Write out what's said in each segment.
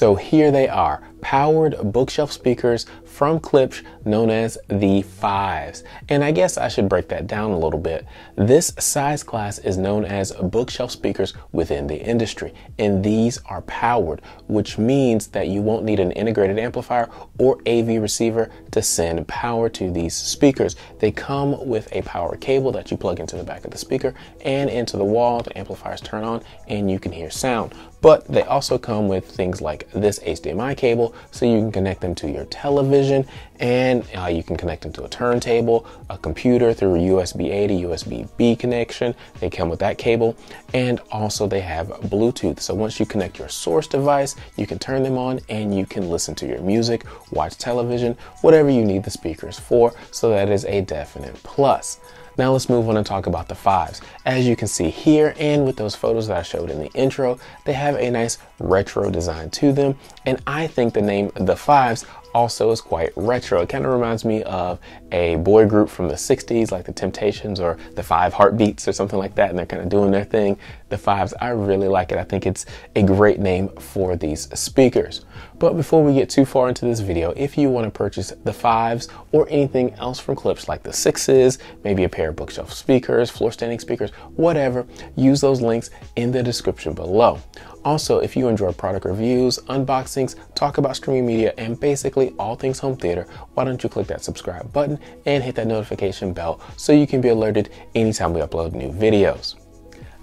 So here they are, powered bookshelf speakers from Klipsch known as the Fives. And I guess I should break that down a little bit. This size class is known as bookshelf speakers within the industry, and these are powered, which means that you won't need an integrated amplifier or AV receiver to send power to these speakers. They come with a power cable that you plug into the back of the speaker and into the wall. The amplifiers turn on and you can hear sound, but they also come with things like this HDMI cable, so you can connect them to your television, and you can connect them to a turntable, a computer through USB A to USB B connection. They come with that cable, and also they have Bluetooth. So once you connect your source device, you can turn them on and you can listen to your music, watch television, whatever you need the speakers for. So that is a definite plus. Now let's move on and talk about the Fives. As you can see here, and with those photos that I showed in the intro, they have a nice retro design to them. And I think the name The Fives also is quite retro. It kind of reminds me of a boy group from the 60s, like The Temptations or The Five Heartbeats or something like that, and they're kind of doing their thing. The Fives, I really like it. I think it's a great name for these speakers. But before we get too far into this video, if you want to purchase the Fives or anything else from Klipsch, like the Sixes, maybe a pair of bookshelf speakers, floor standing speakers, whatever, use those links in the description below. Also, if you enjoy product reviews, unboxings, talk about streaming media, and basically all things home theater, why don't you click that subscribe button and hit that notification bell so you can be alerted anytime we upload new videos.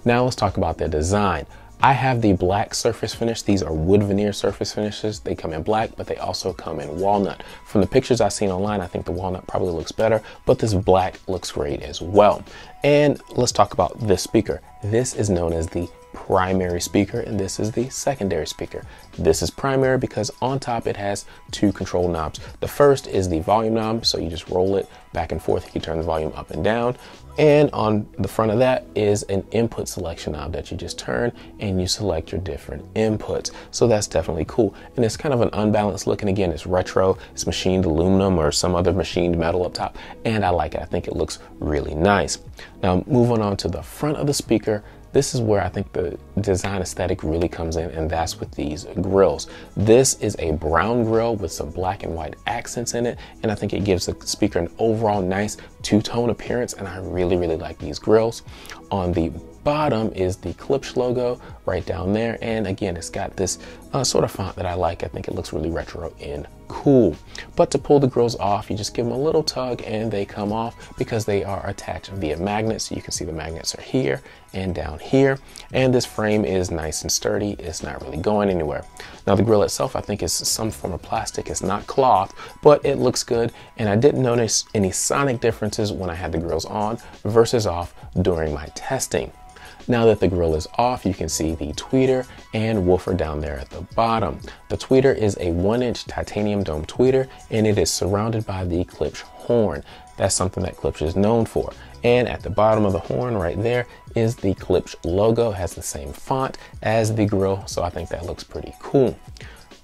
Now let's talk about their design. I have the black surface finish. These are wood veneer surface finishes. They come in black, but they also come in walnut. From the pictures I've seen online, I think the walnut probably looks better, but this black looks great as well. And let's talk about this speaker. This is known as the primary speaker, and this is the secondary speaker. This is primary because on top it has two control knobs. The first is the volume knob, so you just roll it back and forth. You can turn the volume up and down. And on the front of that is an input selection knob that you just turn and you select your different inputs. So that's definitely cool. And it's kind of an unbalanced look. And again, it's retro, it's machined aluminum or some other machined metal up top. And I like it. I think it looks really nice. Now moving on to the front of the speaker, this is where I think the design aesthetic really comes in, and that's with these grills. This is a brown grill with some black and white accents in it, and I think it gives the speaker an overall nice two-tone appearance, and I really like these grills. On the bottom is the Klipsch logo right down there, and again, it's got this sort of font that I like. I think it looks really retro and cool. But to pull the grills off, you just give them a little tug and they come off because they are attached via magnets. So you can see the magnets are here and down here, and this frame is nice and sturdy. It's not really going anywhere. Now the grill itself, I think, is some form of plastic. It's not cloth, but it looks good, and I didn't notice any sonic differences when I had the grills on versus off during my testing. Now that the grill is off, you can see the tweeter and woofer down there at the bottom. The tweeter is a 1-inch titanium dome tweeter, and it is surrounded by the Klipsch horn. That's something that Klipsch is known for. And at the bottom of the horn right there is the Klipsch logo. It has the same font as the grill, so I think that looks pretty cool.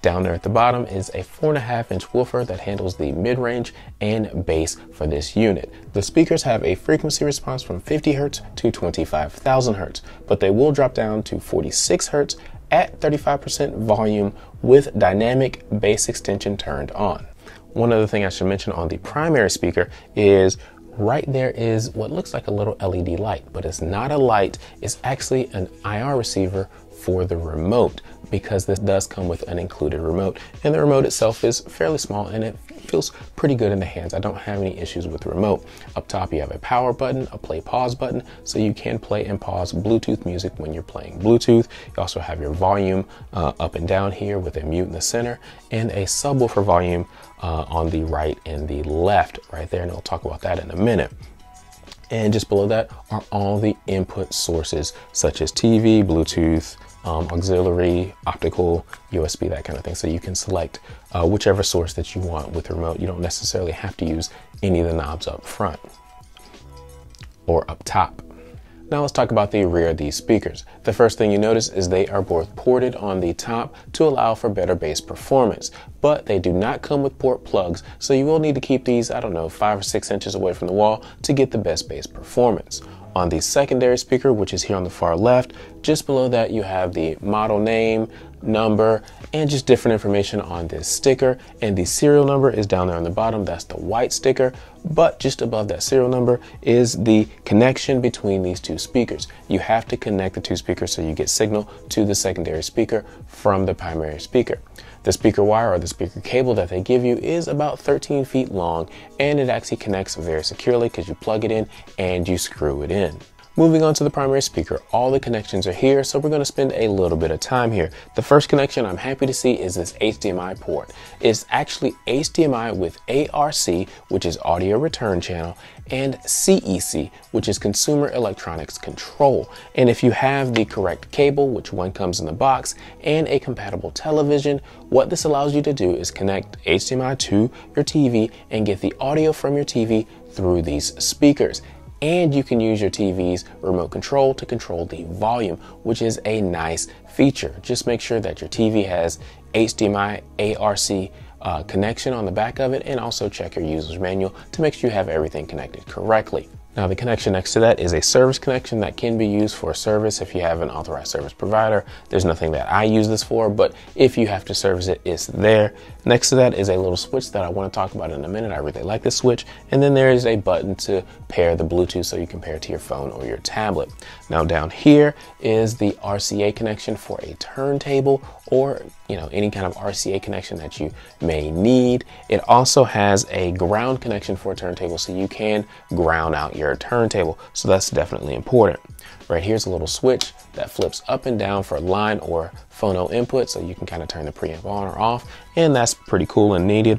Down there at the bottom is a 4.5-inch woofer that handles the mid-range and bass for this unit. The speakers have a frequency response from 50 Hz to 25,000 Hz, but they will drop down to 46 Hz at 35% volume with dynamic bass extension turned on. One other thing I should mention on the primary speaker is right there is what looks like a little LED light, but it's not a light. It's actually an IR receiver for the remote, because this does come with an included remote, and the remote itself is fairly small and it feels pretty good in the hands. I don't have any issues with the remote. Up top you have a power button, a play pause button, so you can play and pause Bluetooth music when you're playing Bluetooth. You also have your volume up and down here with a mute in the center, and a subwoofer volume on the right and the left right there, and we'll talk about that in a minute. And just below that are all the input sources, such as TV, Bluetooth, auxiliary, optical, USB, that kind of thing. So you can select whichever source that you want with the remote. You don't necessarily have to use any of the knobs up front or up top. Now let's talk about the rear of these speakers. The first thing you notice is they are both ported on the top to allow for better bass performance, but they do not come with port plugs, so you will need to keep these, I don't know, 5 or 6 inches away from the wall to get the best bass performance. On the secondary speaker, which is here on the far left, just below that you have the model name, number, and just different information on this sticker. And the serial number is down there on the bottom. That's the white sticker, but just above that serial number is the connection between these two speakers. You have to connect the two speakers so you get signal to the secondary speaker from the primary speaker. The speaker wire or the speaker cable that they give you is about 13 feet long, and it actually connects very securely because you plug it in and you screw it in. Moving on to the primary speaker, all the connections are here, so we're going to spend a little bit of time here. The first connection I'm happy to see is this HDMI port. It's actually HDMI with ARC, which is audio return channel, and CEC, which is consumer electronics control. And if you have the correct cable, which one comes in the box, and a compatible television, what this allows you to do is connect HDMI to your TV and get the audio from your TV through these speakers. And you can use your TV's remote control to control the volume, which is a nice feature. Just make sure that your TV has HDMI ARC connection on the back of it, and also check your user's manual to make sure you have everything connected correctly. Now the connection next to that is a service connection that can be used for service if you have an authorized service provider. There's nothing that I use this for, but if you have to service it, it's there. Next to that is a little switch that I want to talk about in a minute. I really like this switch. And then there is a button to pair the Bluetooth so you can pair it to your phone or your tablet. Now down here is the RCA connection for a turntable or any kind of RCA connection that you may need. It also has a ground connection for a turntable, so you can ground out your turntable, so that's definitely important. Right here's a little switch that flips up and down for line or phono input, so you can kind of turn the preamp on or off, and that's pretty cool and needed.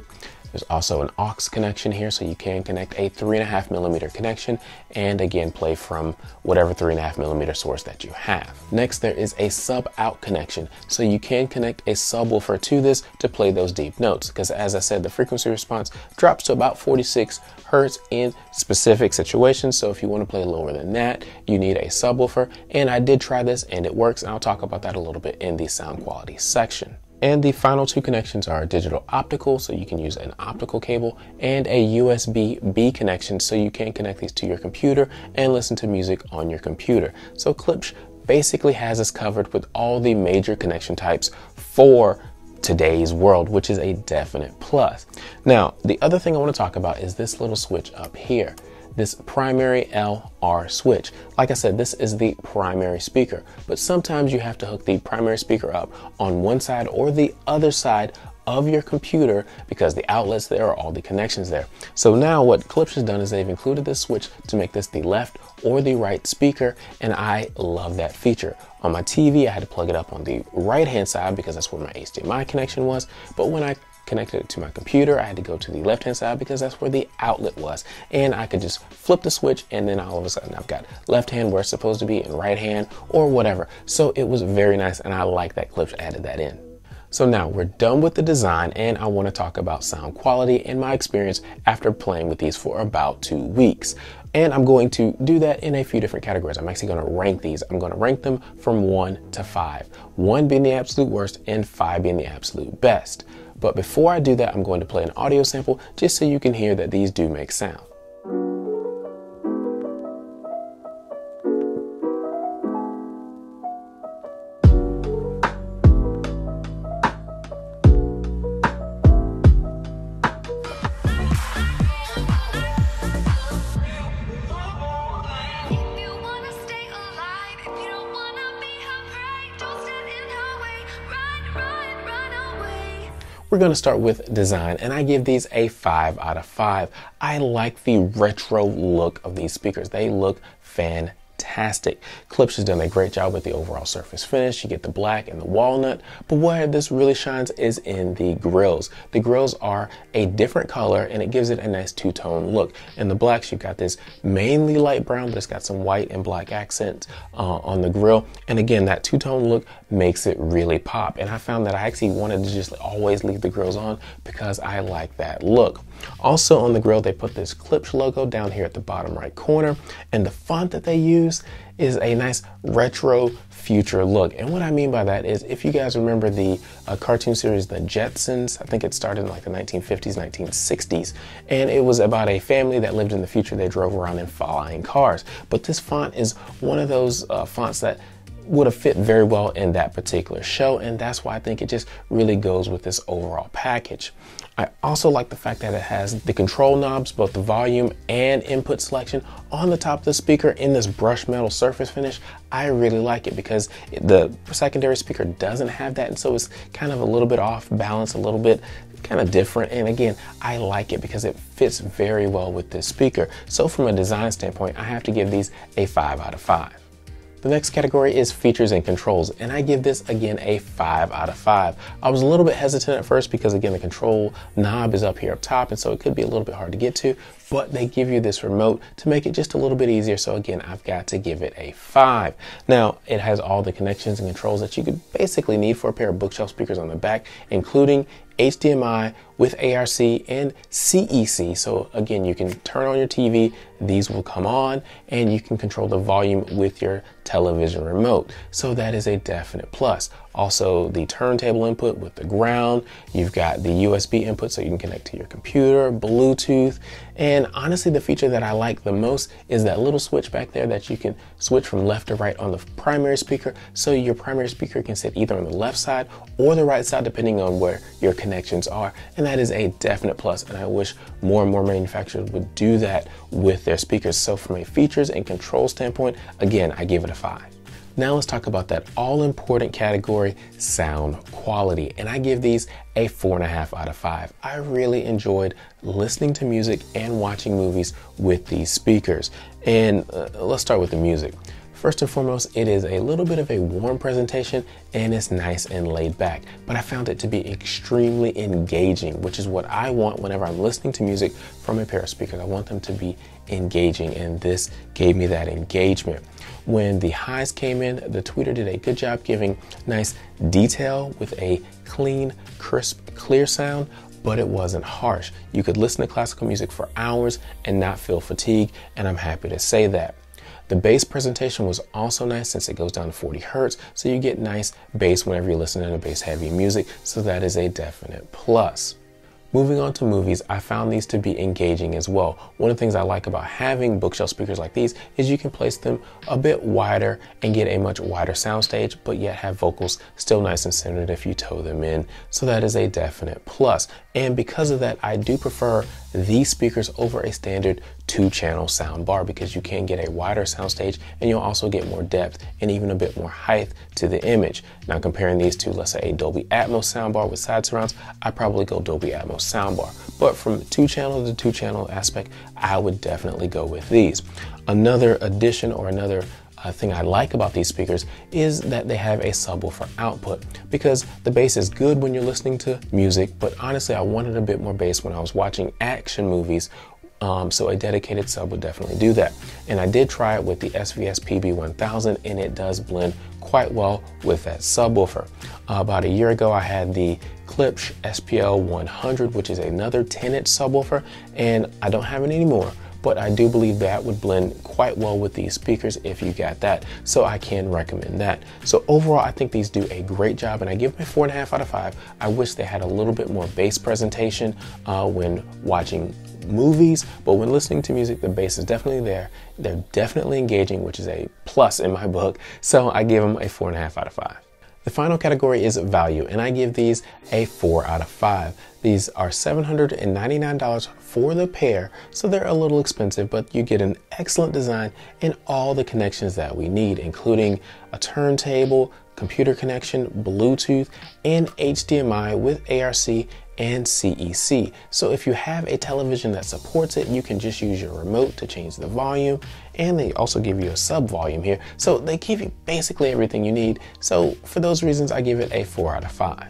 There's also an aux connection here, so you can connect a 3.5mm connection and again play from whatever 3.5mm source that you have. Next, there is a sub out connection, so you can connect a subwoofer to this to play those deep notes, because as I said, the frequency response drops to about 46 hertz in specific situations. So if you want to play lower than that, you need a subwoofer, and I did try this and it works, and I'll talk about that a little bit in the sound quality section. And the final two connections are digital optical, so you can use an optical cable, and a USB-B connection, so you can connect these to your computer and listen to music on your computer. So Klipsch basically has us covered with all the major connection types for today's world, which is a definite plus. Now, the other thing I want to talk about is this little switch up here, this primary LR switch. Like I said, this is the primary speaker, but sometimes you have to hook the primary speaker up on one side or the other side of your computer because the outlets there are all the connections there. So now what Klipsch has done is they've included this switch to make this the left or the right speaker, and I love that feature. On my TV, I had to plug it up on the right-hand side because that's where my HDMI connection was, but when I connected it to my computer, I had to go to the left-hand side because that's where the outlet was. And I could just flip the switch, and then all of a sudden I've got left hand where it's supposed to be and right hand or whatever. So it was very nice, and I like that Klipsch added that in. So now we're done with the design, and I want to talk about sound quality and my experience after playing with these for about 2 weeks. And I'm going to do that in a few different categories. I'm actually going to rank these. I'm going to rank them from 1 to 5, 1 being the absolute worst and 5 being the absolute best. But before I do that, I'm going to play an audio sample just so you can hear that these do make sound. We're going to start with design, and I give these a 5 out of 5. I like the retro look of these speakers. They look fantastic. Klipsch has done a great job with the overall surface finish. You get the black and the walnut, but where this really shines is in the grills. The grills are a different color, and it gives it a nice two-tone look. In the blacks, you've got this mainly light brown, but it's got some white and black accents on the grill, and again, that two-tone look makes it really pop. And I found that I actually wanted to just always leave the grills on because I like that look. Also on the grill, they put this Klipsch logo down here at the bottom right corner, and the font that they use is a nice retro future look. And what I mean by that is, if you guys remember the cartoon series The Jetsons, I think it started in like the 1950s, 1960s, and it was about a family that lived in the future. They drove around in flying cars, but this font is one of those fonts that would have fit very well in that particular show, and that's why I think it just really goes with this overall package. I also like the fact that it has the control knobs, both the volume and input selection, on the top of the speaker in this brushed metal surface finish. I really like it because the secondary speaker doesn't have that, and so it's kind of a little bit off balance, a little bit kind of different. And again, I like it because it fits very well with this speaker. So from a design standpoint, I have to give these a 5 out of 5. The next category is features and controls, and I give this again a 5 out of 5. I was a little bit hesitant at first because again, the control knob is up here up top, and so it could be a little bit hard to get to, but they give you this remote to make it just a little bit easier. So again, I've got to give it a 5. Now, it has all the connections and controls that you could basically need for a pair of bookshelf speakers on the back, including HDMI with ARC and CEC. So again, you can turn on your TV, these will come on, and you can control the volume with your television remote. So that is a definite plus. Also, the turntable input with the ground, you've got the USB input so you can connect to your computer, Bluetooth, and honestly, the feature that I like the most is that little switch back there that you can switch from left to right on the primary speaker, so your primary speaker can sit either on the left side or the right side depending on where your connections are, and that is a definite plus, and I wish more and more manufacturers would do that with their speakers. So from a features and control standpoint, again, I give it a 5. Now let's talk about that all-important category, sound quality, and I give these a 4.5 out of 5. I really enjoyed listening to music and watching movies with these speakers, and let's start with the music. First and foremost, it is a little bit of a warm presentation and it's nice and laid back, but I found it to be extremely engaging, which is what I want whenever I'm listening to music from a pair of speakers. I want them to be engaging, and this gave me that engagement. When the highs came in, the tweeter did a good job giving nice detail with a clean, crisp, clear sound, but it wasn't harsh. You could listen to classical music for hours and not feel fatigue, and I'm happy to say that. The bass presentation was also nice since it goes down to 40 Hertz, so you get nice bass whenever you're listening to bass heavy music, so that is a definite plus. Moving on to movies, I found these to be engaging as well. One of the things I like about having bookshelf speakers like these is you can place them a bit wider and get a much wider soundstage, but yet have vocals still nice and centered if you tow them in. So that is a definite plus. And because of that, I do prefer these speakers over a standard 2-channel sound bar because you can get a wider soundstage and you'll also get more depth and even a bit more height to the image. Now comparing these to, let's say, a Dolby Atmos soundbar with side surrounds, I probably go Dolby Atmos soundbar. But from 2-channel to 2-channel aspect, I would definitely go with these. Another addition or another thing I like about these speakers is that they have a subwoofer output because the bass is good when you're listening to music, but honestly, I wanted a bit more bass when I was watching action movies. So a dedicated sub would definitely do that. And I did try it with the SVS PB1000 and it does blend quite well with that subwoofer. About a year ago, I had the Klipsch SPL100, which is another 10-inch subwoofer, and I don't have it anymore, but I do believe that would blend quite well with these speakers if you got that. So I can recommend that. So overall, I think these do a great job and I give them a 4.5 out of 5. I wish they had a little bit more bass presentation when watching movies, but when listening to music, the bass is definitely there. They're definitely engaging, which is a plus in my book. So I give them a 4.5 out of 5. The final category is value, and I give these a 4 out of 5. These are $799 for the pair, so they're a little expensive, but you get an excellent design and all the connections that we need, including a turntable, computer connection, Bluetooth, and HDMI with ARC and CEC. So if you have a television that supports it, you can just use your remote to change the volume, and they also give you a sub volume here. So they give you basically everything you need. So for those reasons, I give it a 4 out of 5.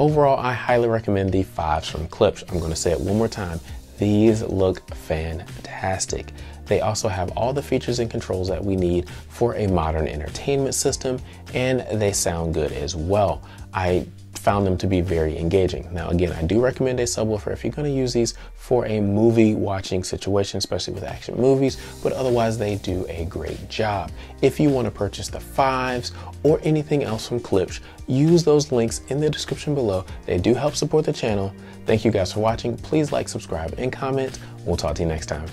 Overall, I highly recommend the Fives from Klipsch. I'm gonna say it one more time. These look fantastic. They also have all the features and controls that we need for a modern entertainment system, and they sound good as well. I found them to be very engaging. Now, again, I do recommend a subwoofer if you're going to use these for a movie watching situation, especially with action movies, but otherwise they do a great job. If you want to purchase the Fives or anything else from Klipsch, use those links in the description below. They do help support the channel. Thank you guys for watching. Please like, subscribe, and comment. We'll talk to you next time.